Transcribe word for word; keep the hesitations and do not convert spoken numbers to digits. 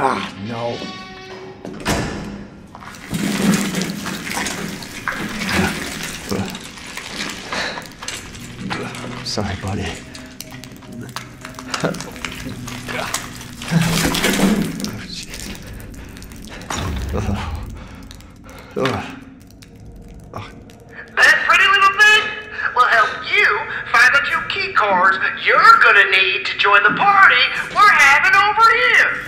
Ah, no. Sorry, buddy. Oh, shit. Oh. Oh. That pretty little thing will help you find the two key cards you're gonna need to join the party we're having over here.